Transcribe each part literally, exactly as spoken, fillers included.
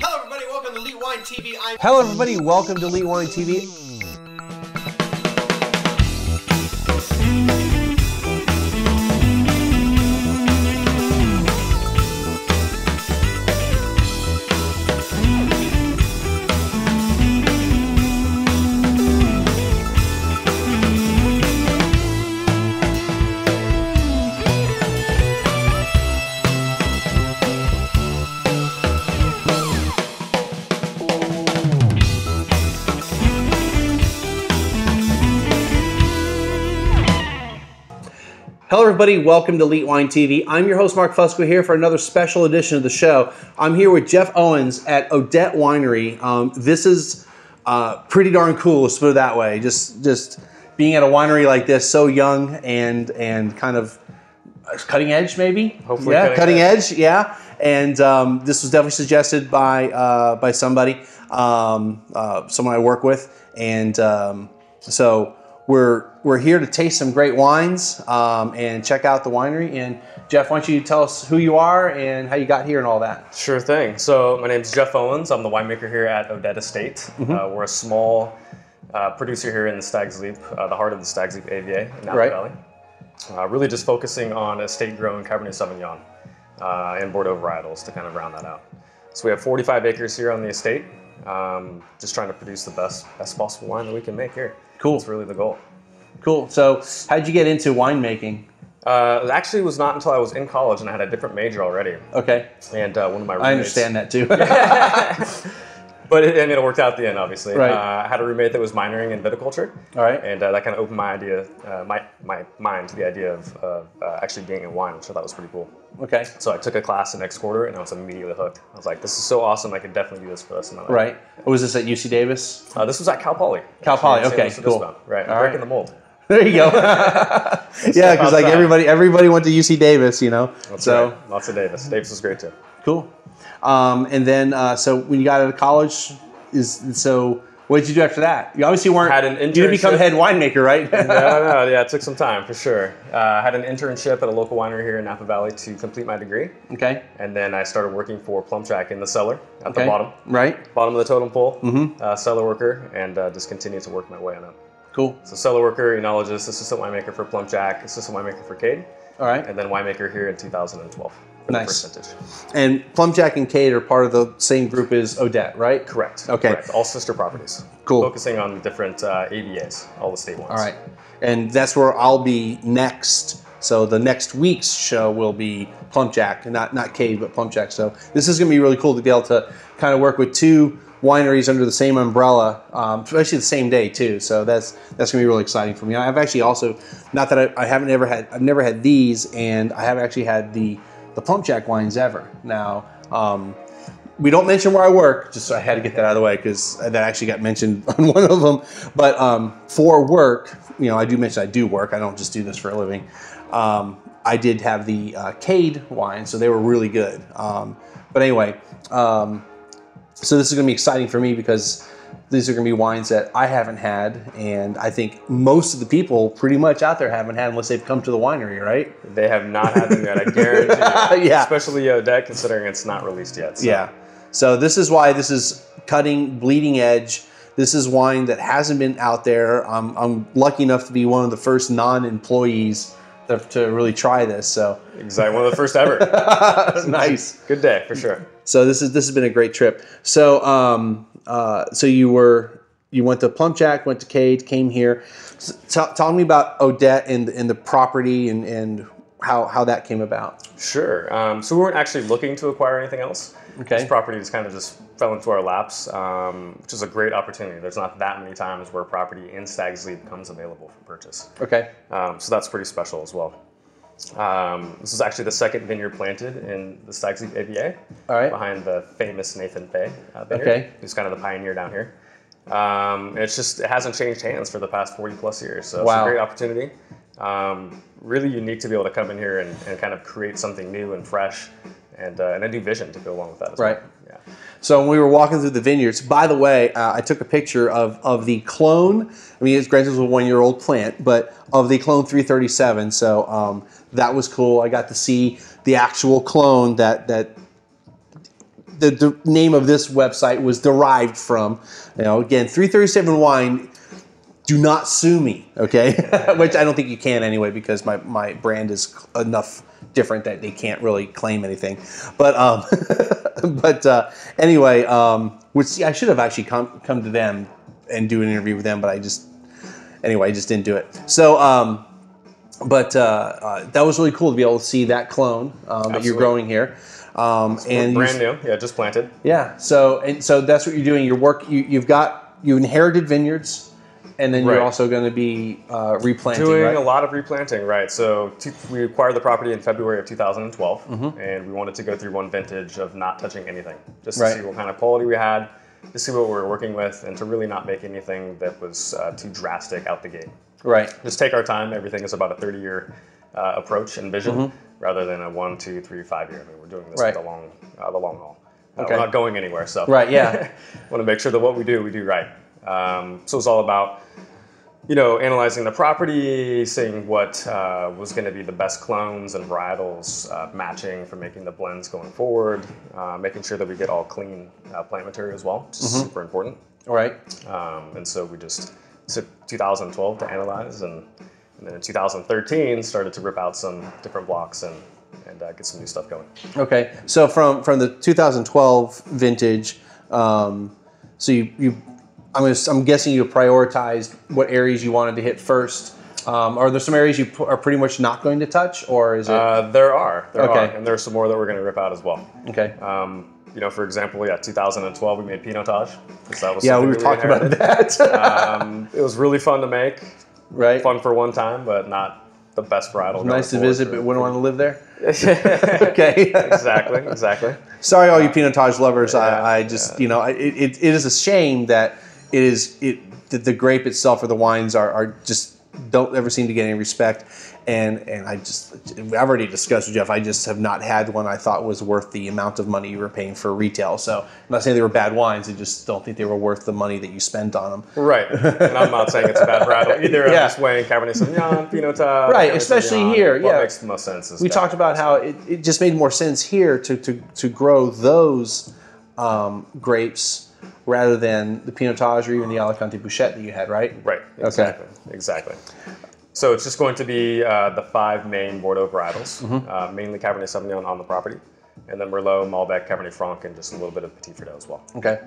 Hello everybody, welcome to LEED Wine T V. I'm Hello everybody, welcome to LEED Wine T V. Hello everybody, welcome to LEED Wine T V. I'm your host Mark Fusco here for another special edition of the show. I'm here with Jeff Owens at Odette Winery. Um, this is uh, pretty darn cool, let's put it that way. Just just being at a winery like this, so young and and kind of cutting edge maybe? Hopefully yeah, cutting, cutting edge. edge. Yeah, and um, this was definitely suggested by, uh, by somebody, um, uh, someone I work with, and um, so We're, we're here to taste some great wines um, and check out the winery. And Jeff, why don't you tell us who you are and how you got here and all that? Sure thing. So my name's Jeff Owens. I'm the winemaker here at Odette Estate. Mm-hmm. uh, we're a small uh, producer here in the Stags Leap, uh, the heart of the Stags Leap A V A in Napa right. Valley. Uh, really just focusing on estate-grown Cabernet Sauvignon uh, and Bordeaux varietals to kind of round that out. So we have forty-five acres here on the estate, um, just trying to produce the best, best possible wine that we can make here. Cool. That's really the goal. Cool. So how'd you get into winemaking? Uh, it actually was not until I was in college and I had a different major already. Okay. And uh, one of my roommates. I understand that too. But it, I mean, it worked out at the end, obviously. Right. Uh, I had a roommate that was minoring in viticulture. All right. And uh, that kind of opened my idea, uh, my, my mind to the idea of uh, uh, actually being in wine, which I thought was pretty cool. Okay. So I took a class the next quarter and I was immediately hooked. I was like, this is so awesome. I could definitely do this for us in my life. Right. What was this at U C Davis? Uh, this was at Cal Poly. Cal Poly. Okay, cool. Right. I'm breaking the mold. There you go. Yeah, because like everybody everybody went to U C Davis, you know. That's so right. Lots of Davis. Davis was great too. Cool. Um, and then, uh, so when you got out of college, is so what did you do after that? You obviously weren't, had an internship. You didn't become head winemaker, right? no, no, yeah, it took some time for sure. Uh, I had an internship at a local winery here in Napa Valley to complete my degree. Okay. And then I started working for PlumpJack in the cellar at okay. the bottom. Right. Bottom of the totem pole, mm-hmm. uh, cellar worker, and uh, just continued to work my way on up. Cool. So cellar worker, enologist, assistant winemaker for PlumpJack, assistant winemaker for Cade. All right. And then winemaker here in two thousand twelve. Nice. And PlumpJack and Cade are part of the same group as Odette, right? Correct. Okay. Correct. All sister properties. Cool. Focusing on different uh, A V As, all the state ones. All right. And that's where I'll be next. So the next week's show will be PlumpJack, not not Cade, but PlumpJack. So this is going to be really cool to be able to kind of work with two wineries under the same umbrella, um, especially the same day too. So that's that's gonna be really exciting for me. I've actually also, not that I, I haven't ever had, I've never had these, and I have actually had the the PlumpJack wines ever. Now um, we don't mention where I work, just so I had to get that out of the way because that actually got mentioned on one of them. But um, for work, you know, I do mention I do work. I don't just do this for a living. Um, I did have the uh, Cade wine, so they were really good. Um, but anyway. Um, So this is going to be exciting for me because these are going to be wines that I haven't had, and I think most of the people pretty much out there haven't had unless they've come to the winery, right? They have not had them yet, I guarantee you. Yeah. Especially Odette, considering it's not released yet. So. Yeah. So this is why this is cutting, bleeding edge. This is wine that hasn't been out there. I'm, I'm lucky enough to be one of the first non-employees to, to really try this. So exactly, one of the first ever. Nice. Good day, for sure. So this is this has been a great trip. So um, uh, so you were you went to PlumpJack, went to Cade, came here. So, tell me about Odette and and the property and and how how that came about. Sure. Um, so we weren't actually looking to acquire anything else. Okay. This property just kind of just fell into our laps, um, which is a great opportunity. There's not that many times where property in Stags Leap becomes available for purchase. Okay. Um, so that's pretty special as well. Um, this is actually the second vineyard planted in the Stags Leap A V A, all right, behind the famous Nathan Fay uh, vineyard, okay, who's kind of the pioneer down here. Um, and it's just, it hasn't changed hands for the past forty plus years, so wow. It's a great opportunity. Um, really unique to be able to come in here and, and kind of create something new and fresh, and, uh, and a new vision to go along with that as right. well. Right. Yeah. So when we were walking through the vineyards, by the way, uh, I took a picture of, of the clone, I mean, it's granted it was a one-year-old plant, but of the clone three thirty-seven, so um, that was cool. I got to see the actual clone that, that the, the name of this website was derived from. You know, again, three thirty-seven Wine, do not sue me, okay? Which I don't think you can anyway, because my, my brand is enough different that they can't really claim anything. But um, but uh, anyway, um, which I should have actually come, come to them and do an interview with them, but I just, anyway, I just didn't do it. So, um, but uh, uh, that was really cool to be able to see that clone um, that you're growing here. Um, and brand you, new, yeah, just planted. Yeah, so and so that's what you're doing. Your work, you, you've got, you inherited vineyards, and then right. you're also going to be uh, replanting, Doing right? a lot of replanting, right. So two, we acquired the property in February of two thousand twelve, mm-hmm. and we wanted to go through one vintage of not touching anything, just to right. see what kind of quality we had, to see what we were working with, and to really not make anything that was uh, too drastic out the gate. Right. Just take our time. Everything is about a thirty-year uh, approach and vision, mm-hmm. rather than a one, two, three, five-year. I mean, we're doing this right. with the long, uh, the long haul. Uh, okay. We're not going anywhere, so right. Yeah. want to make sure that what we do, we do right. Um, so it's all about, you know, analyzing the property, seeing what uh, was going to be the best clones and varietals, uh, matching for making the blends going forward, uh, making sure that we get all clean uh, plant material as well, which is mm-hmm. super important. All right. Um, and so we just took two thousand twelve to analyze, and, and then in two thousand thirteen started to rip out some different blocks and, and uh, get some new stuff going. Okay. So from, from the two thousand twelve vintage, um, so you... you I'm, I'm guessing you prioritized what areas you wanted to hit first. Um, are there some areas you are pretty much not going to touch, or is it? Uh, there are, there okay. are, and there's some more that we're going to rip out as well. Okay. Um, you know, for example, yeah, two thousand twelve we made Pinotage. That was yeah, we were talking about that. um, it was really fun to make. Right. Fun for one time, but not the best varietal. Nice to visit, but wouldn't want to live there. Okay. Exactly. Exactly. Sorry, all you Pinotage lovers. Yeah, I, I just, yeah. you know, it, it, it is a shame that. It is it the, the grape itself or the wines are, are just don't ever seem to get any respect, and and I just I've already discussed with Jeff. I just have not had one I thought was worth the amount of money you were paying for retail. So I'm not saying they were bad wines. I just don't think they were worth the money that you spent on them. Right, and I'm not saying it's a bad varietal either. Yeah. I'm just weighing Cabernet Sauvignon, Pinotage. Right, Cabernet especially Sauvignon, here. What yeah, makes the most sense. Is we talked about how it, it just made more sense here to to to grow those um, grapes. Rather than the Pinotage or even the Alicante Bouschet that you had, right? Right, exactly, okay. exactly. So it's just going to be uh, the five main Bordeaux varietals, mm-hmm. uh, mainly Cabernet Sauvignon on the property, and then Merlot, Malbec, Cabernet Franc, and just a little bit of Petit Verdot as well. Okay.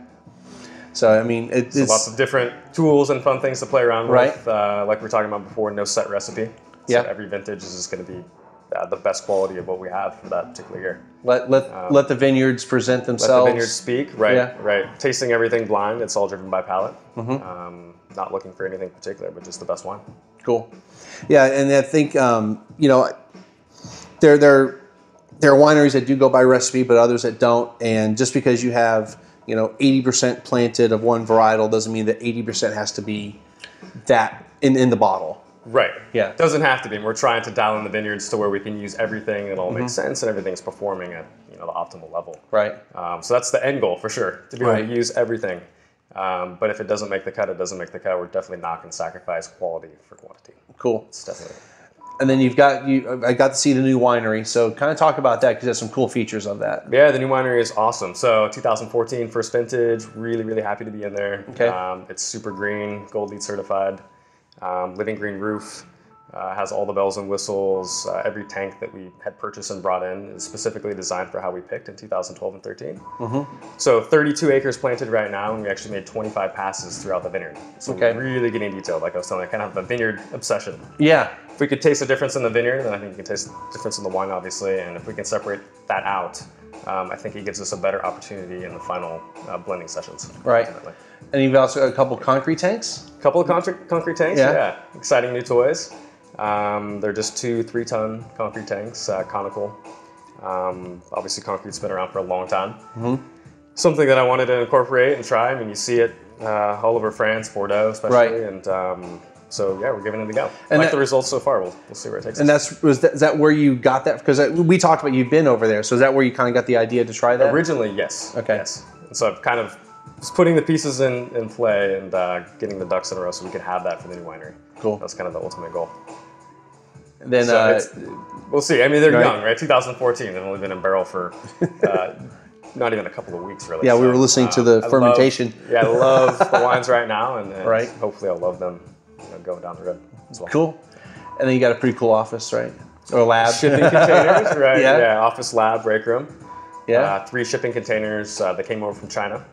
So, I mean, it, so it's... lots of different tools and fun things to play around right. with. Uh, like we were talking about before, no set recipe. So yeah. every vintage is just going to be Uh, the best quality of what we have for that particular year. Let let um, let the vineyards present themselves. Let the vineyards speak, right? Yeah. Right. Tasting everything blind. It's all driven by palate. Mm-hmm. um, not looking for anything particular, but just the best wine. Cool. Yeah, and I think um, you know, there there there are wineries that do go by recipe, but others that don't. And just because you have you know eighty percent planted of one varietal doesn't mean that eighty percent has to be that in in the bottle. Right. Yeah. Doesn't have to be. We're trying to dial in the vineyards to where we can use everything that all mm-hmm. makes sense and everything's performing at you know the optimal level. Right. Um, so that's the end goal for sure, to be right. able to use everything. Um, but if it doesn't make the cut, it doesn't make the cut. We're definitely not going to sacrifice quality for quantity. Cool. It's definitely. And then you've got you. I got to see the new winery, so kind of talk about that because there's some cool features of that. Yeah, the new winery is awesome. So two thousand fourteen first vintage. Really, really happy to be in there. Okay. Um, it's super green, Gold LEED certified. Um, living green roof, uh, has all the bells and whistles. Uh, every tank that we had purchased and brought in is specifically designed for how we picked in two thousand twelve and thirteen. Mm-hmm. So thirty-two acres planted right now, and we actually made twenty-five passes throughout the vineyard. So okay. we're really getting detailed. Like I was telling you, I kind of have a vineyard obsession. Yeah. If we could taste the difference in the vineyard, then I think you can taste the difference in the wine, obviously. And if we can separate that out, Um, I think it gives us a better opportunity in the final uh, blending sessions. Right. Definitely. And you've also got a couple concrete tanks? A couple of concrete, concrete tanks, yeah. yeah. Exciting new toys. Um, they're just two three-ton concrete tanks, uh, conical. Um, obviously, concrete's been around for a long time. Mm-hmm. Something that I wanted to incorporate and try. I mean, you see it uh, all over France, Bordeaux especially. Right. And, um, so yeah, we're giving it a go. And like that, the results so far, we'll, we'll see where it takes and us. And that's was that, is that where you got that? Because we talked about you've been over there, so is that where you kind of got the idea to try that? Originally, yes. Okay. Yes. And so I've kind of just putting the pieces in, in play and uh, getting the ducks in a row so we could have that for the new winery. Cool. That's kind of the ultimate goal. And then so uh, we'll see. I mean, they're right? young, right? two thousand fourteen. They've only been in barrel for uh, not even a couple of weeks, really. Yeah, so, we were listening uh, to the I fermentation. Love, yeah, I love the wines right now, and, and right. hopefully I'll love them you know, going down the road as well. Cool. And then you got a pretty cool office, right? Or lab. Shipping containers, right? Yeah. yeah, office, lab, break room. Yeah. Uh, three shipping containers uh, that came over from China.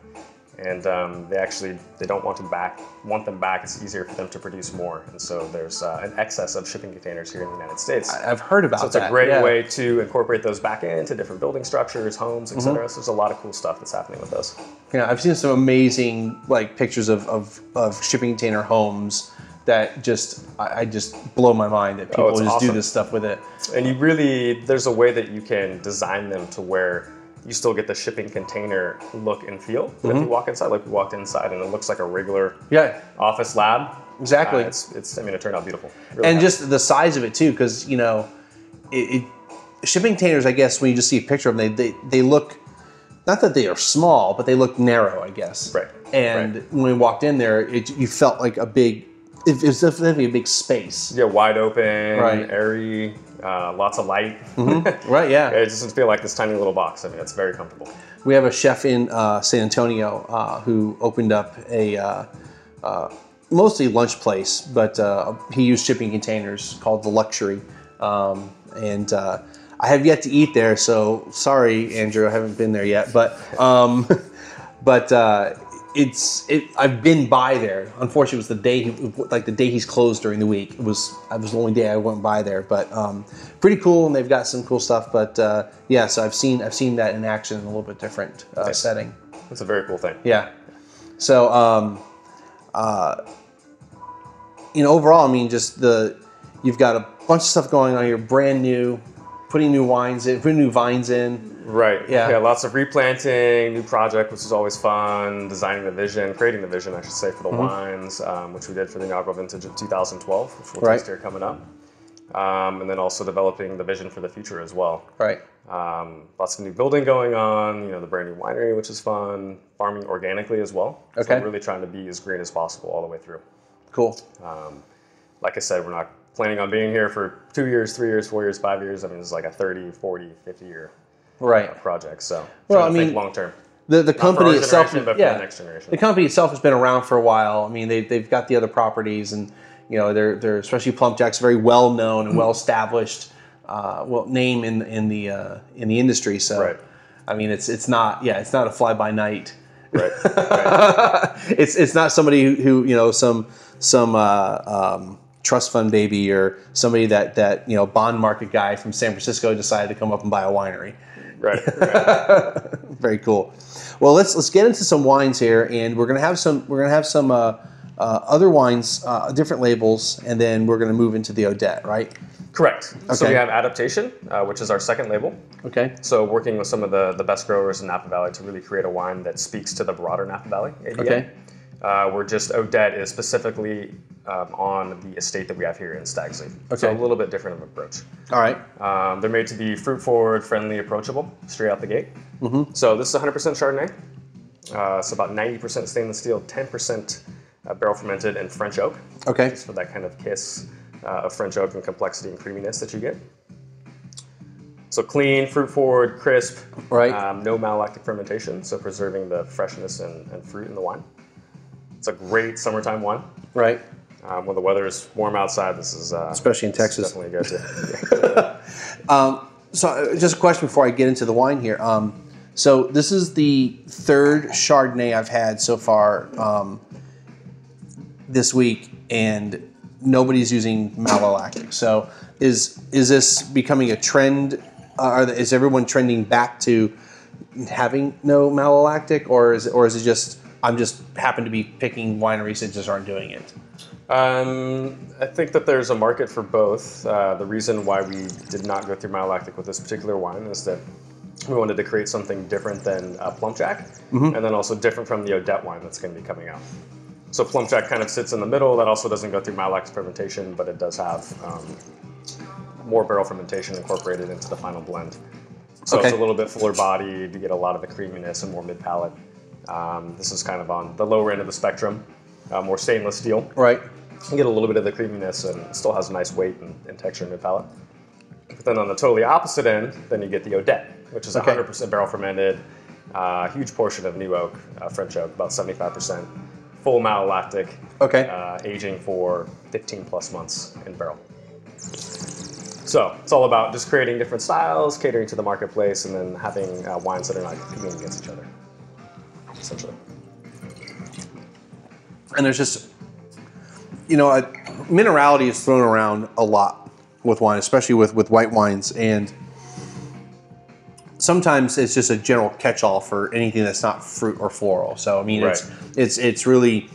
And um, they actually, they don't want them back. Want them back, it's easier for them to produce more. And so there's uh, an excess of shipping containers here in the United States. I've heard about that. So it's that. a great yeah. way to incorporate those back into different building structures, homes, et cetera. Mm-hmm. So there's a lot of cool stuff that's happening with those. Yeah, I've seen some amazing like pictures of, of, of shipping container homes that just, I, I just blow my mind that people oh, just awesome. do this stuff with it. And you really, there's a way that you can design them to where you still get the shipping container look and feel. But mm-hmm. if you walk inside, like we walked inside, and it looks like a regular yeah. office lab. Exactly. Uh, it's, it's, I mean, it turned out beautiful. Really and happy. Just the size of it too, because you know, it, it, shipping containers, I guess, when you just see a picture of them, they, they, they look, not that they are small, but they look narrow, I guess. Right. And right. when we walked in there, it, you felt like a big, it, it was definitely a big space. Yeah, wide open, right. airy. Uh, lots of light. Mm-hmm. Right, yeah. It doesn't feel like this tiny little box. I mean, it's very comfortable. We have a chef in uh, San Antonio uh, who opened up a uh, uh, mostly lunch place, but uh, he used shipping containers called The Luxury. Um, and uh, I have yet to eat there, so sorry, Andrew, I haven't been there yet. But um, but uh, it's it, I've been by there. Unfortunately, it was the day he, like the day he's closed during the week. It was it was the only day I went by there, but um, pretty cool. And they've got some cool stuff. But uh, yeah, so I've seen I've seen that in action in a little bit different uh, nice. setting. That's a very cool thing. Yeah. So um, uh, you know, overall, I mean, just the you've got a bunch of stuff going on. You're brand new, putting new wines in, putting new vines in. Right, yeah. yeah, lots of replanting, new project, which is always fun, designing the vision, creating the vision, I should say, for the mm-hmm. wines, um, which we did for the inaugural vintage of two thousand twelve, which we'll right. taste here coming up. Um, and then also developing the vision for the future as well. Right. Um, lots of new building going on, you know, the brand new winery, which is fun, farming organically as well. Okay. So really trying to be as green as possible all the way through. Cool. Um, like I said, we're not planning on being here for two years, three years, four years, five years. I mean, it's like a thirty, forty, fifty year right uh, project. So well, I mean, long term, the the Not company itself, but yeah, for the next generation. The company itself has been around for a while. I mean, they they've got the other properties, and you know, they're they're especially PlumpJack's very well known and well established, uh, well name in in the uh, in the industry. So, right. I mean, it's it's not yeah, it's not a fly by night. Right. right. it's it's not somebody who, who you know some some uh, um, trust fund baby or somebody that that you know bond market guy from San Francisco decided to come up and buy a winery. Right, right. Very cool. Well, let's let's get into some wines here, and we're gonna have some we're gonna have some uh, uh, other wines, uh, different labels, and then we're gonna move into the Odette, right? Correct. Okay. So we have Adaptation, uh, which is our second label. Okay. So working with some of the the best growers in Napa Valley to really create a wine that speaks to the broader Napa Valley A V A. Okay. Uh, we're just Odette is specifically um, on the estate that we have here in Stags Leap. Okay. So a little bit different of an approach. All right. Um, they're made to be fruit forward, friendly, approachable, straight out the gate. Mm-hmm. So this is one hundred percent Chardonnay. Uh, it's about ninety percent stainless steel, ten percent uh, barrel fermented, and French oak. Okay. Just for that kind of kiss uh, of French oak and complexity and creaminess that you get. So clean, fruit forward, crisp. Right. Um, no malolactic fermentation, so preserving the freshness and, and fruit in the wine. It's a great summertime wine. Right. Um, when the weather is warm outside, this is uh, especially in Texas. Definitely a go-to. um, so, just a question before I get into the wine here. Um, so, this is the third Chardonnay I've had so far um, this week, and nobody's using malolactic. So, is is this becoming a trend? Uh, are the, is everyone trending back to having no malolactic, or is or is it just I'm just happen to be picking wineries that just aren't doing it? Um, I think that there's a market for both. Uh, the reason why we did not go through malolactic with this particular wine is that we wanted to create something different than uh, PlumpJack, mm-hmm. and then also different from the Odette wine that's going to be coming out. So PlumpJack kind of sits in the middle. That also doesn't go through malolactic fermentation, but it does have um, more barrel fermentation incorporated into the final blend. So okay. it's a little bit fuller bodied. You get a lot of the creaminess and more mid palate. Um, this is kind of on the lower end of the spectrum, uh, more stainless steel. Right. You get a little bit of the creaminess and it still has a nice weight and, and texture in the palate. But then on the totally opposite end, then you get the Odette, which is okay. one hundred percent barrel fermented, A uh, huge portion of new oak, uh, French oak, about seventy-five percent. Full malolactic, okay. uh, aging for fifteen plus months in barrel. So it's all about just creating different styles, catering to the marketplace, and then having uh, wines that are not competing against each other, essentially. And there's just, you know, I, minerality is thrown around a lot with wine, especially with, with white wines. And sometimes it's just a general catch-all for anything that's not fruit or floral. So, I mean, right. it's, it's, it's really,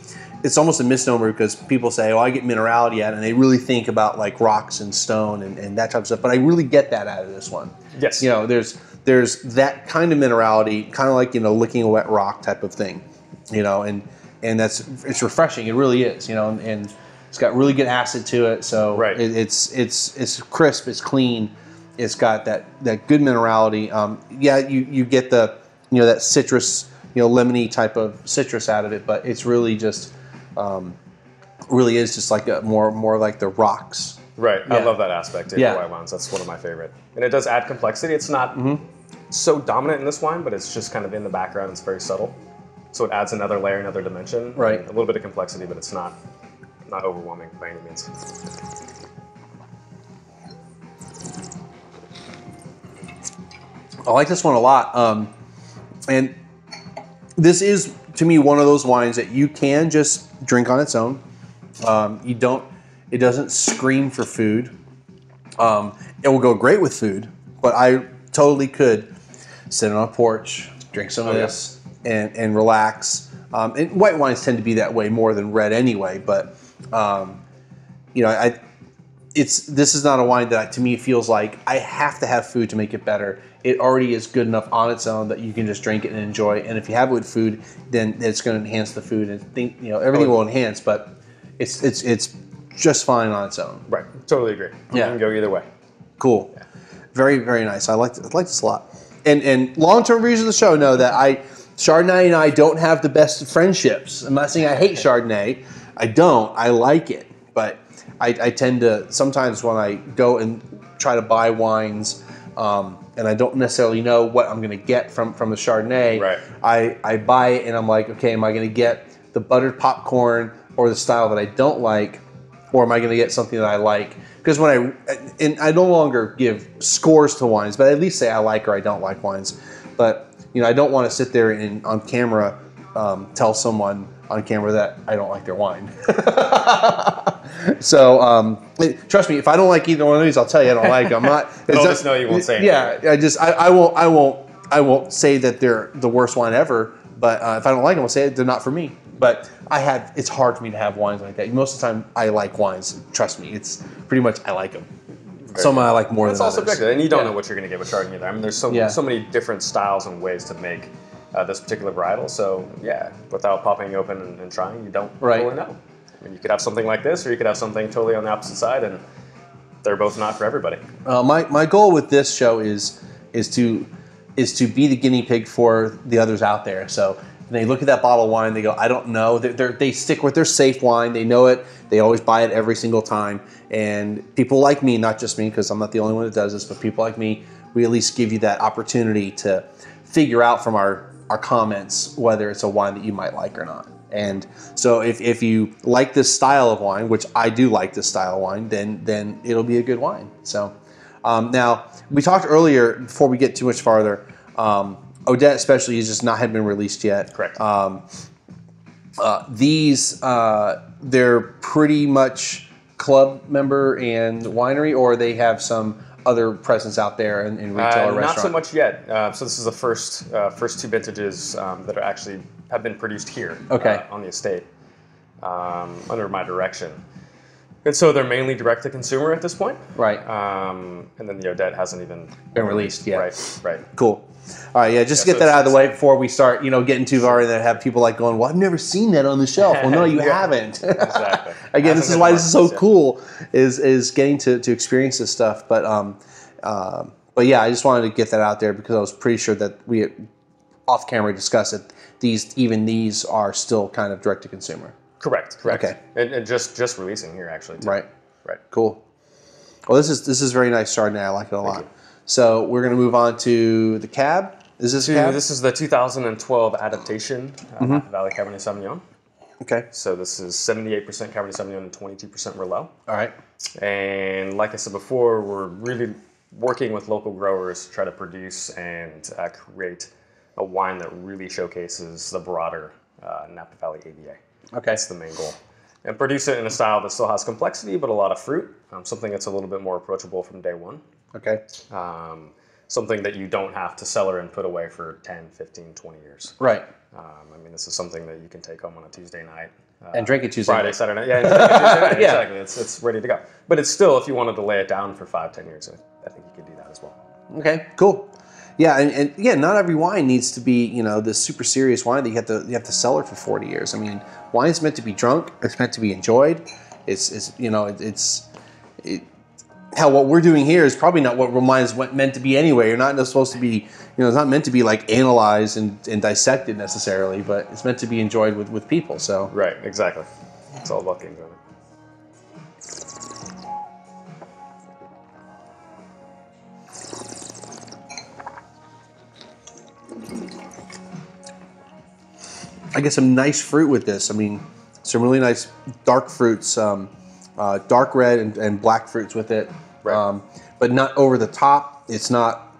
it's almost a misnomer because people say, well, I get minerality out, and they really think about like rocks and stone and, and that type of stuff. But I really get that out of this one. Yes. You know, there's, there's that kind of minerality, kind of like, you know, licking a wet rock type of thing, you know, and, and that's, it's refreshing. It really is, you know, and, and it's got really good acid to it. So right. it, it's, it's, it's crisp, it's clean. It's got that, that good minerality. Um, yeah, you, you get the, you know, that citrus, you know, lemony type of citrus out of it, but it's really just, um, really is just like a more, more like the rocks. Right, yeah. I love that aspect in yeah. white wines. That's one of my favorite. And it does add complexity. It's not mm-hmm. so dominant in this wine, but it's just kind of in the background. It's very subtle. So it adds another layer, another dimension. Right. A little bit of complexity, but it's not, not overwhelming by any means. I like this one a lot. Um, and this is, to me, one of those wines that you can just drink on its own. Um, you don't, it doesn't scream for food. Um, it will go great with food, but I totally could sit on a porch, drink some oh, of this yeah. and, and relax. Um, and white wines tend to be that way more than red anyway, but um, you know, I, it's, this is not a wine that to me feels like I have to have food to make it better. It already is good enough on its own that you can just drink it and enjoy it. And if you have it with food, then it's going to enhance the food and think, you know, everything will enhance, but it's, it's, it's just fine on its own. Right. Totally agree. Yeah. You can go either way. Cool. Yeah. Very, very nice. I like, I like this a lot. And, and long-term readers of the show know that I, Chardonnay and I don't have the best friendships. I'm not saying I hate Chardonnay. I don't. I like it, but I, I tend to, sometimes when I go and try to buy wines, um, and I don't necessarily know what I'm going to get from, from the Chardonnay, right. I, I buy it and I'm like, okay, am I going to get the buttered popcorn or the style that I don't like, or am I going to get something that I like? Because when I, and I no longer give scores to wines, but I at least say I like or I don't like wines. But, you know, I don't want to sit there and on camera um, tell someone on camera that I don't like their wine. So um, trust me, if I don't like either one of these, I'll tell you I don't like them. I'm not. They'll just know you won't say anything. Yeah, I just I, I won't I won't I won't say that they're the worst wine ever. But uh, if I don't like them, I'll say they're not for me. But I have. It's hard for me to have wines like that. Most of the time, I like wines. Trust me, it's pretty much I like them. Very Some good. I like more and than others. It's all subjective, and you don't yeah. know what you're going to get with Chardonnay either. I mean, there's so yeah. so many different styles and ways to make uh, this particular varietal. So yeah, without popping open and, and trying, you don't right. really know. I mean, you could have something like this, or you could have something totally on the opposite side, and they're both not for everybody. Uh, my, my goal with this show is is to is to be the guinea pig for the others out there. So when they look at that bottle of wine, they go, I don't know. They're, they're, they stick with their safe wine. They know it. They always buy it every single time. And people like me, not just me, because I'm not the only one that does this, but people like me, we at least give you that opportunity to figure out from our, our comments whether it's a wine that you might like or not. And so if, if you like this style of wine, which I do like this style of wine, then then it'll be a good wine. So um, now we talked earlier, before we get too much farther, um, Odette especially has just not had been released yet. Correct. Um, uh, these, uh, they're pretty much club member and winery, or they have some other presence out there in, in retail uh, or restaurant? Not so much yet. Uh, so this is the first, uh, first two vintages um, that are actually... have been produced here okay. uh, on the estate um, under my direction. And so they're mainly direct to consumer at this point. Right. Um, and then the Odette hasn't even been released yet. Right, right. Cool. All right, yeah, just yeah, to get so that out of the way before we start, you know, getting too far and then have people like going, well, I've never seen that on the shelf. Well, no, you yeah, haven't. Exactly. Again, this is why this is so yeah. cool is is getting to, to experience this stuff. But, um, uh, but yeah, I just wanted to get that out there because I was pretty sure that we had, off camera discussed it. These, even these are still kind of direct to consumer. Correct. Correct. Okay. And, and just, just releasing here actually. Too. Right. Right. Cool. Well, this is, this is very nice Chardonnay. I like it a Thank lot. You. So we're going to move on to the Cab. Is this Cab? This is the two thousand twelve Adaptation uh, mm-hmm. Napa Valley Cabernet Sauvignon. Okay. So this is seventy-eight percent Cabernet Sauvignon and twenty-two percent Rullau. All right. And like I said before, we're really working with local growers to try to produce and uh, create a wine that really showcases the broader uh, Napa Valley A V A. Okay. That's the main goal. And produce it in a style that still has complexity, but a lot of fruit. Um, something that's a little bit more approachable from day one. Okay. Um, something that you don't have to cellar and put away for ten, fifteen, twenty years. Right. Um, I mean, this is something that you can take home on a Tuesday night. Uh, and drink it Tuesday Friday, night. Saturday night. Yeah, and drink it Tuesday night. Yeah. Exactly. It's, it's ready to go. But it's still, if you wanted to lay it down for five, ten years, I think you could do that as well. Okay, cool. Yeah, and, and yeah, not every wine needs to be, you know, this super serious wine that you have to you have to cellar for forty years. I mean, wine is meant to be drunk. It's meant to be enjoyed. It's, it's you know, it, it's it, hell, what we're doing here is probably not what wine is meant to be anyway. You're not supposed to be, you know, it's not meant to be like analyzed and, and dissected necessarily, but it's meant to be enjoyed with, with people. So right, exactly. It's all about the enjoyment. I get some nice fruit with this. I mean, some really nice dark fruits, um, uh, dark red and, and black fruits with it, right. um, but not over the top. It's not,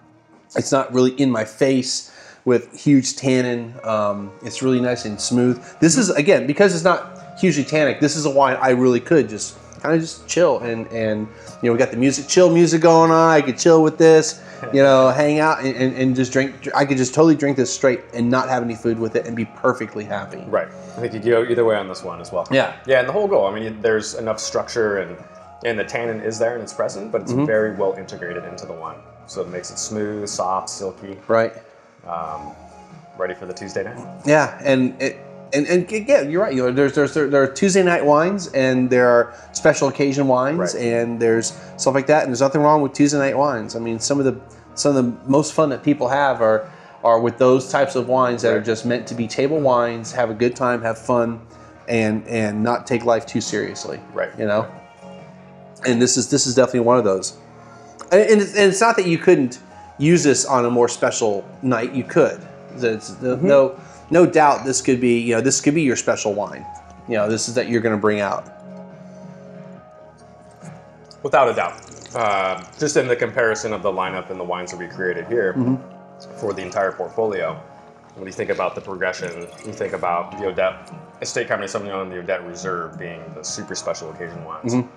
it's not really in my face with huge tannin. Um, it's really nice and smooth. This is, again, because it's not hugely tannic, this is a wine I really could just kind of just chill and, and you know, we got the music, chill music going on. I could chill with this, you know, hang out and, and, and just drink. I could just totally drink this straight and not have any food with it and be perfectly happy. Right. I think you go either way on this one as well. Yeah. Yeah, and the whole goal, I mean, there's enough structure and, and the tannin is there and it's present, but it's mm-hmm. very well integrated into the wine. So it makes it smooth, soft, silky. Right. Um, ready for the Tuesday night. Yeah, and it, And, and yeah, you're right. You know, there's, there's, there are Tuesday night wines and there are special occasion wines right. and there's stuff like that. And there's nothing wrong with Tuesday night wines. I mean, some of the some of the most fun that people have are are with those types of wines that right. are just meant to be table wines, have a good time, have fun, and and not take life too seriously. Right. You know. And this is this is definitely one of those. And, and, it's, and it's not that you couldn't use this on a more special night. You could. It's, mm-hmm. No. No doubt this could be, you know, this could be your special wine. You know, this is that you're going to bring out. Without a doubt. Uh, just in the comparison of the lineup and the wines that we created here mm-hmm. for the entire portfolio, when you think about the progression, you think about the Odette Estate Cabernet Sauvignon and the Odette Reserve being the super special occasion wines. Mm-hmm.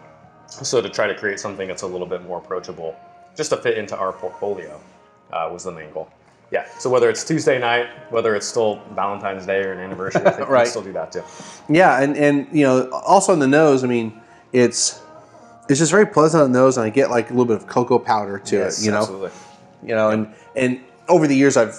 So to try to create something that's a little bit more approachable, just to fit into our portfolio uh, was the main goal. Yeah, so whether it's Tuesday night, whether it's still Valentine's Day or an anniversary, I think right. we can still do that too. Yeah, and, and you know, also on the nose, I mean, it's it's just very pleasant on the nose, and I get like a little bit of cocoa powder to yes, it, you know? Absolutely. You know, yeah. and, and over the years, I've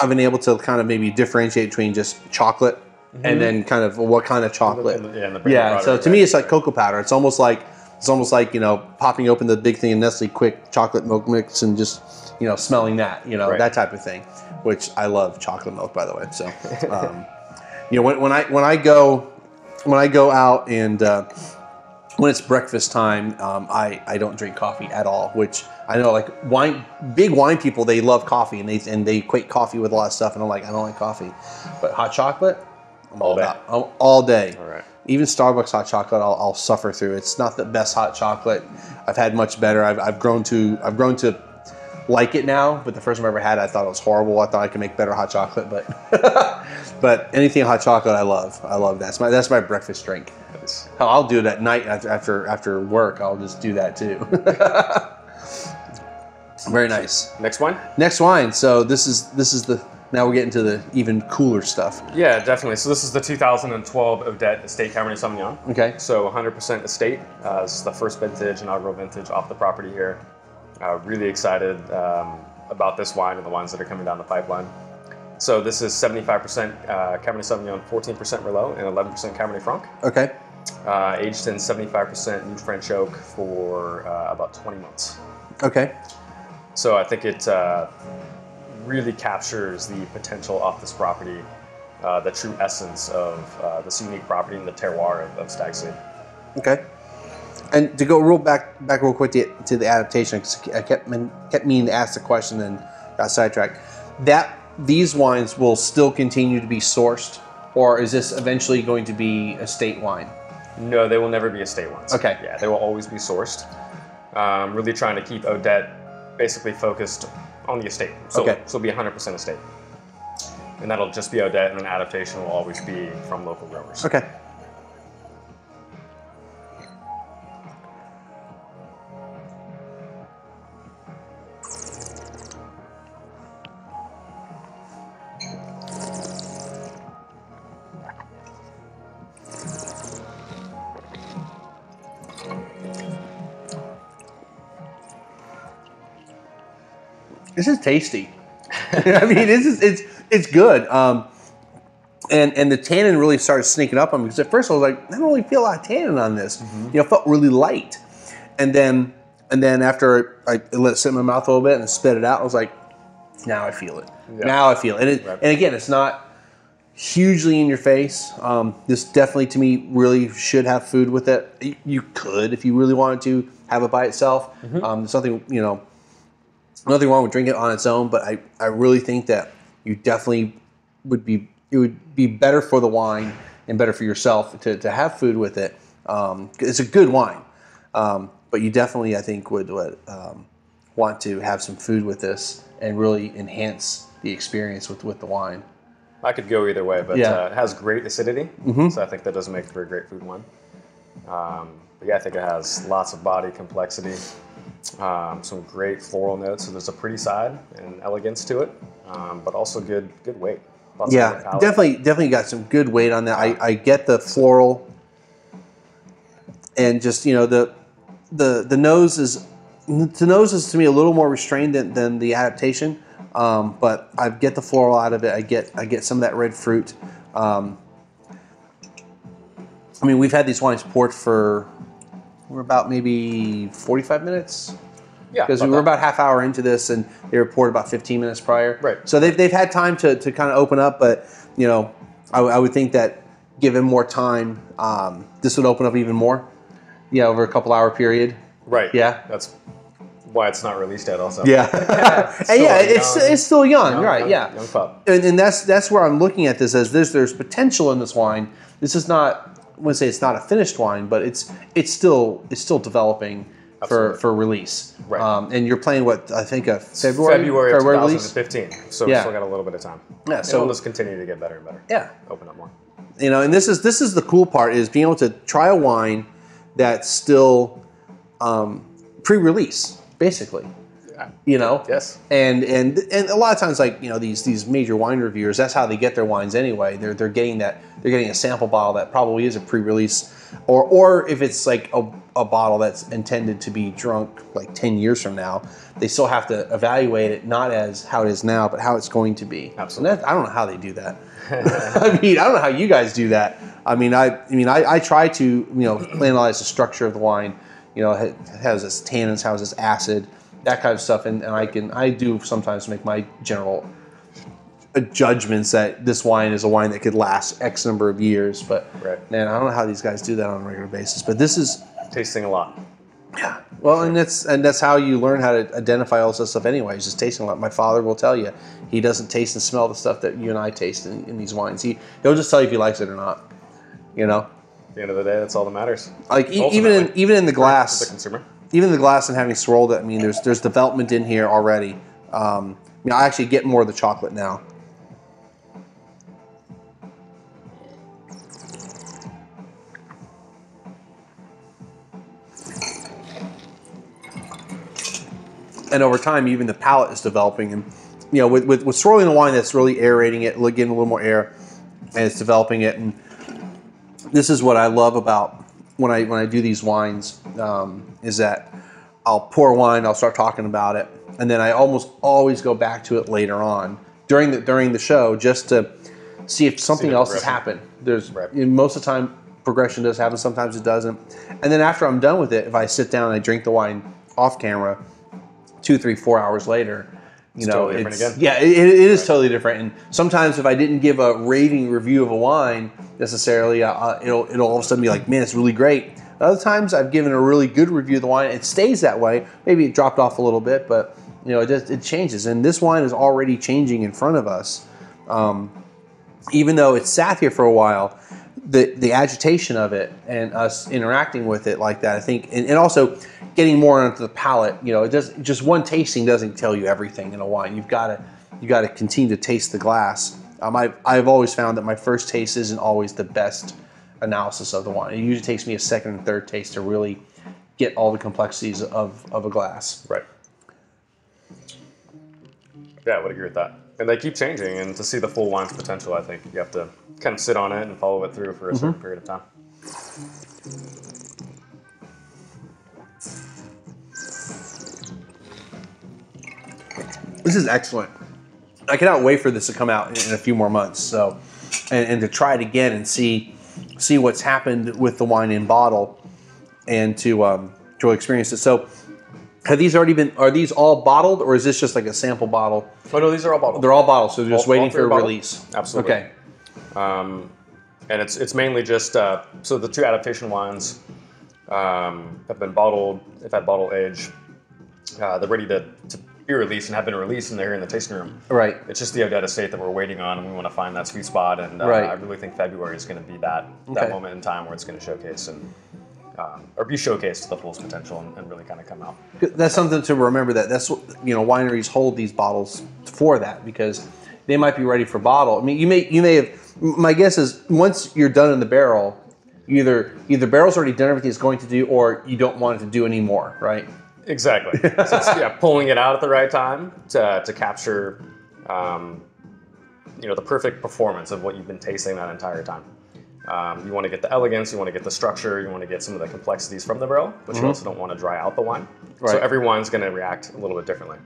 I've been able to kind of maybe differentiate between just chocolate mm-hmm. and then kind of what kind of chocolate. And the, yeah, and the yeah so to right. me, it's like cocoa powder. It's almost like, it's almost like, you know, popping open the big thing in Nestle Quick chocolate milk mix and just, you know, smelling that, you know, right. that type of thing, which I love chocolate milk, by the way. So, um, you know, when, when I when I go when I go out and uh, when it's breakfast time, um, I I don't drink coffee at all. Which I know, like wine, big wine people, they love coffee and they and they equate coffee with a lot of stuff. And I'm like, I don't like coffee, but hot chocolate, I'm all, all about I'm, all day. All right. Even Starbucks hot chocolate, I'll, I'll suffer through. It's not the best hot chocolate. I've had much better. I've I've grown to I've grown to. like it now, but the first time I ever had it, I thought it was horrible. I thought I could make better hot chocolate, but but anything hot chocolate, I love. I love that. That's my, that's my breakfast drink. Nice. Hell, I'll do it at night after after, after work. I'll just do that too. Very nice. Next wine? Next wine. So this is this is the now we're getting to the even cooler stuff. Yeah, definitely. So this is the two thousand twelve Odette Estate Cabernet Sauvignon. Okay. So one hundred percent estate. Uh, this is the first vintage, inaugural vintage off the property here. Uh, really excited um, about this wine and the wines that are coming down the pipeline. So this is seventy-five percent uh, Cabernet Sauvignon, fourteen percent Merlot, and eleven percent Cabernet Franc. Okay. Uh, aged in seventy-five percent new French oak for uh, about twenty months. Okay. So I think it uh, really captures the potential off this property, uh, the true essence of uh, this unique property and the terroir of, of Stags Leap. Okay. And to go real back, back real quick to, to the adaptation, I kept, kept meaning to ask the question and got sidetracked. that these wines will still continue to be sourced, or is this eventually going to be a state wine? No, they will never be estate wines. Okay. Yeah, they will always be sourced. Um, really trying to keep Odette basically focused on the estate. So, okay. So it'll be one hundred percent estate. And that'll just be Odette, and an adaptation will always be from local growers. Okay. This is tasty. I mean, this is it's it's good. Um, and and the tannin really started sneaking up on me, because at first I was like, I don't really feel a lot of tannin on this. Mm-hmm. You know, it felt really light. And then and then after I let it sit in my mouth a little bit and spit it out, I was like, now I feel it. Yep. Now I feel it. And, it, yep. and again, it's not hugely in your face. Um, this definitely, to me, really should have food with it. You could, if you really wanted to, have it by itself. Mm-hmm. Um, there's nothing, you know, nothing wrong with drinking it on its own, but I, I really think that you definitely would be, it would be better for the wine and better for yourself to, to have food with it. Um, it's a good wine, um, but you definitely, I think, would, would um, want to have some food with this and really enhance the experience with, with the wine. I could go either way, but yeah. uh, it has great acidity, mm-hmm. so I think that doesn't make for a great food wine. Um, but yeah, I think it has lots of body complexity. Um, some great floral notes, so there's a pretty side and elegance to it, um, but also good good weight. Lots yeah, definitely definitely got some good weight on that. I, I get the floral, and just, you know, the the the nose is the nose is to me a little more restrained than, than the adaptation, um, but I get the floral out of it. I get I get some of that red fruit. Um, I mean, we've had these wines poured for. We're about maybe forty-five minutes. Yeah. Because we were that. about half hour into this, and they were poured about fifteen minutes prior. Right. So they've, they've had time to, to kind of open up, but, you know, I, I would think that given more time, um, this would open up even more, yeah, over a couple hour period. Right. Yeah. That's why it's not released yet also. Yeah. yeah and yeah, young, it's, it's still young, young right, young, yeah. Young pup. And, and that's, that's where I'm looking at this as there's, there's potential in this wine. This is not... I wouldn't say it's not a finished wine, but it's it's still it's still developing for, for release. Right. Um, and you're playing what, I think a February February, February of twenty fifteen. Release? So yeah. We've still got a little bit of time. Yeah. So it'll just continue to get better and better. Yeah. Open up more. You know, and this is this is the cool part, is being able to try a wine that's still um, pre-release, basically. Yeah. You know. Yes. And and and a lot of times, like, you know, these these major wine reviewers, that's how they get their wines anyway. They're they're getting that they're getting a sample bottle that probably is a pre-release, or or if it's like a, a bottle that's intended to be drunk like ten years from now, they still have to evaluate it not as how it is now, but how it's going to be. Absolutely. And that, I don't know how they do that. I mean, I don't know how you guys do that. I mean, I I mean, I, I try to you know analyze the structure of the wine. You know, it has its tannins, how is its acid. That kind of stuff, and, and I can I do sometimes make my general judgments that this wine is a wine that could last X number of years. But right. man, I don't know how these guys do that on a regular basis. But this is tasting a lot. Yeah. Well, sure. and that's and that's how you learn how to identify all this stuff anyway. It's just tasting a lot. My father will tell you he doesn't taste and smell the stuff that you and I taste in, in these wines. He he'll just tell you if he likes it or not. You know. At the end of the day, that's all that matters. Like e even in even in the glass. Right, the consumer. Even the glass and having swirled it, I mean, there's there's development in here already. Um, I mean, I actually get more of the chocolate now. And over time, even the palate is developing. And, you know, with, with, with swirling the wine, that's really aerating it, getting a little more air, and it's developing it. And this is what I love about... When I when I do these wines, um, is that I'll pour wine, I'll start talking about it, and then I almost always go back to it later on during the during the show just to see if something see else has happened. There's right. you know, most of the time progression does happen, sometimes it doesn't, and then after I'm done with it, if I sit down and I drink the wine off camera, two, three, four hours later, you it's know, totally it's, again. yeah, it, it is right. totally different. And sometimes if I didn't give a raving review of a wine. Necessarily, uh, it'll it'll all of a sudden be like, man, it's really great. Other times, I've given a really good review of the wine. It stays that way. Maybe it dropped off a little bit, but You know, it just it changes, and this wine is already changing in front of us. Um, even though it's sat here for a while, the the agitation of it and us interacting with it like that, I think, and, and also getting more onto the palate. You know, it just just one tasting doesn't tell you everything in a wine. You've got to you got to continue to taste the glass. Um, I've, I've always found that my first taste isn't always the best analysis of the wine. It usually takes me a second and third taste to really get all the complexities of, of a glass. Right. Yeah, I would agree with that. And they keep changing, and to see the full wine's potential, I think you have to kind of sit on it and follow it through for a mm-hmm. certain period of time. This is excellent. I cannot wait for this to come out in a few more months, so and, and to try it again and see see what's happened with the wine in bottle, and to um, to experience it. So, have these already been? Are these all bottled, or is this just like a sample bottle? Oh no, these are all bottled. They're all bottled, so they're just all, waiting all for a bottle. Release. Absolutely. Okay. Um, and it's it's mainly just uh, so the two adaptation wines um, have been bottled. If I bottle age, uh, they're ready to. to be released and have been released, and they're here in the tasting room. Right. It's just the Odette Estate that we're waiting on, and we want to find that sweet spot. And uh, right. I really think February is going to be that that okay. moment in time where it's going to showcase and um, or be showcased to the fullest potential and, and really kind of come out. That's something to remember. That that's what, you know, wineries hold these bottles for that, because they might be ready for bottle. I mean, you may you may have. My guess is once you're done in the barrel, either either barrel's already done everything it's going to do, or you don't want it to do anymore. Right. Exactly. So it's, yeah, pulling it out at the right time to, to capture, um, you know, the perfect performance of what you've been tasting that entire time. Um, you want to get the elegance, you want to get the structure, you want to get some of the complexities from the barrel, but mm-hmm. you also don't want to dry out the wine. Right. So every wine's going to react a little bit differently.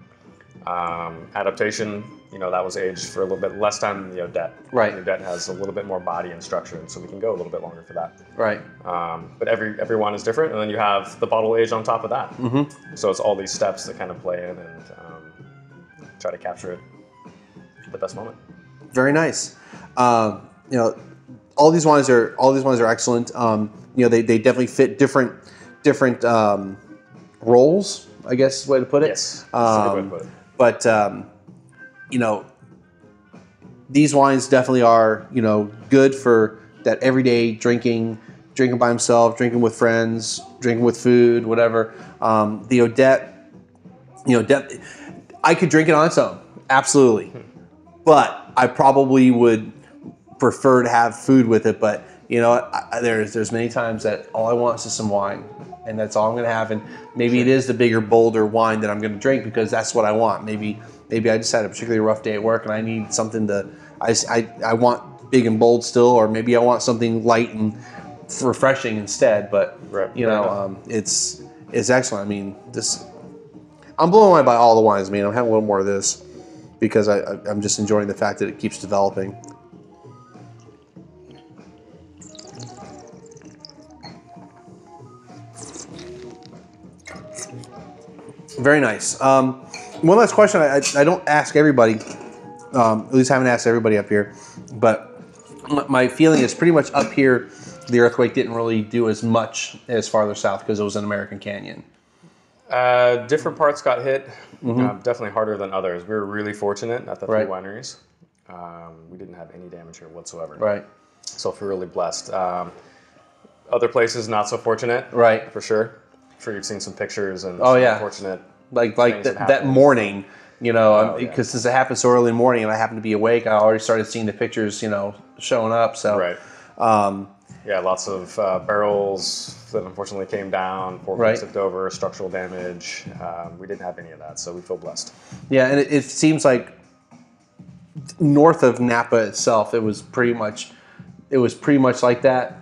Um, adaptation, you know, that was aged for a little bit less time than the Odette. Right. The Odette has a little bit more body and structure, and so we can go a little bit longer for that. Right. Um, but every every wine is different, and then you have the bottle age on top of that. Mm-hmm. So it's all these steps that kind of play in and um, try to capture it at the best moment. Very nice. Um, you know, all these wines are all these wines are excellent. Um, you know, they they definitely fit different different um, roles, I guess, way to put it. Yes. Um, that's a good way to put it. But, um, you know, these wines definitely are, you know, good for that everyday drinking, drinking by himself, drinking with friends, drinking with food, whatever. Um, the Odette, you know, Odette, I could drink it on its own, absolutely. But I probably would prefer to have food with it. But, you know, I, there's, there's many times that all I want is just some wine. And that's all I'm going to have, and maybe sure. it is the bigger, bolder wine that I'm going to drink because that's what I want. Maybe, maybe I just had a particularly rough day at work, and I need something to. I, I, I want big and bold still, or maybe I want something light and refreshing instead. But right. you know, right. um, it's it's excellent. I mean, this. I'm blown away by all the wines. I mean, I'm having a little more of this because I, I I'm just enjoying the fact that it keeps developing. Very nice. Um, one last question. I, I, I don't ask everybody, um, at least I haven't asked everybody up here, but my feeling is pretty much up here, the earthquake didn't really do as much as farther south because it was an American canyon. Uh, different parts got hit, mm-hmm. uh, definitely harder than others. We were really fortunate at the three right. wineries. Um, we didn't have any damage here whatsoever. Right. So we're really blessed. Um, other places, not so fortunate. Right. For sure. I'm sure you've seen some pictures and oh, some yeah. unfortunate Like like th that morning, you know, because oh, yeah. since it happened so early in the morning and I happened to be awake, I already started seeing the pictures, you know, showing up. So, right. um, yeah, lots of uh, barrels that unfortunately came down, forks right. tipped over, structural damage. Um, we didn't have any of that, so we feel blessed. Yeah, and it, it seems like north of Napa itself, it was pretty much, it was pretty much like that.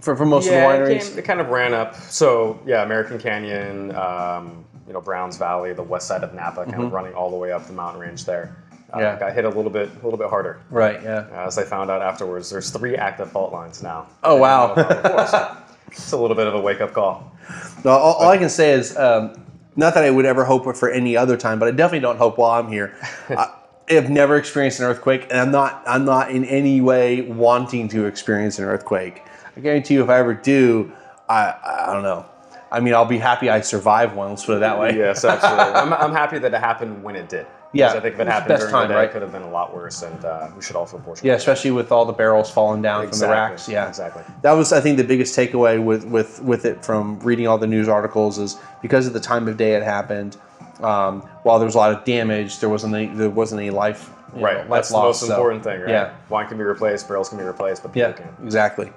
For, for most yeah, of the wineries, it, came, it kind of ran up. So yeah, American Canyon. Um, You know, Browns Valley, the west side of Napa, kind mm-hmm. of running all the way up the mountain range there. Uh, yeah. Got hit a little bit, a little bit harder. Right. Yeah. Uh, as I found out afterwards, there's three active fault lines now. Oh wow. Before, so it's a little bit of a wake up call. No, all, all I can say is, um, not that I would ever hope for any other time, but I definitely don't hope while I'm here. I have never experienced an earthquake, and I'm not, I'm not in any way wanting to experience an earthquake. I guarantee you, if I ever do, I, I don't know. I mean, I'll be happy I survived one. Let's put it that way. Yes, absolutely. I'm, I'm happy that it happened when it did. Yeah, I think if it happened during time, the day, right? It could have been a lot worse, and uh, we should all feel fortunate. Yeah, especially with all the barrels falling down exactly. from the racks. Yeah, exactly. That was, I think, the biggest takeaway with with with it from reading all the news articles is because of the time of day it happened. Um, while there was a lot of damage, there wasn't any, there wasn't any life. Right, know, life that's loss, the most so. important thing. Right? Yeah, wine can be replaced, barrels can be replaced, but people yeah, can't. Exactly.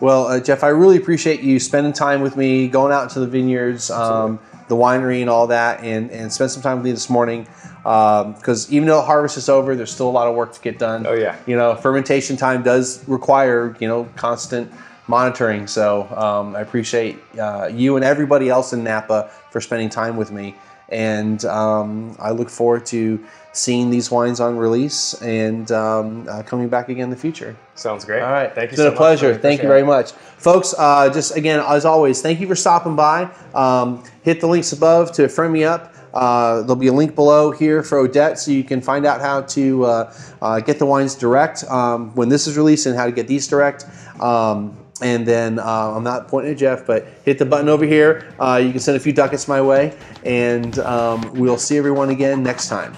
Well, uh, Jeff, I really appreciate you spending time with me, going out to the vineyards, um, the winery and all that, and, and spend some time with me this morning. Because um, even though harvest is over, there's still a lot of work to get done. Oh, yeah. You know, fermentation time does require, you know, constant monitoring. So um, I appreciate uh, you and everybody else in Napa for spending time with me. And um, I look forward to seeing these wines on release and um, uh, coming back again in the future. Sounds great. All right. Thank you so much. It's been a pleasure. Thank you very much. Folks, uh, just again, as always, thank you for stopping by. Um, hit the links above to friend me up. Uh, there'll be a link below here for Odette so you can find out how to uh, uh, get the wines direct um, when this is released and how to get these direct. Um, And then uh, I'm not pointing at Jeff, but hit the button over here. Uh, you can send a few ducats my way, and um, we'll see everyone again next time.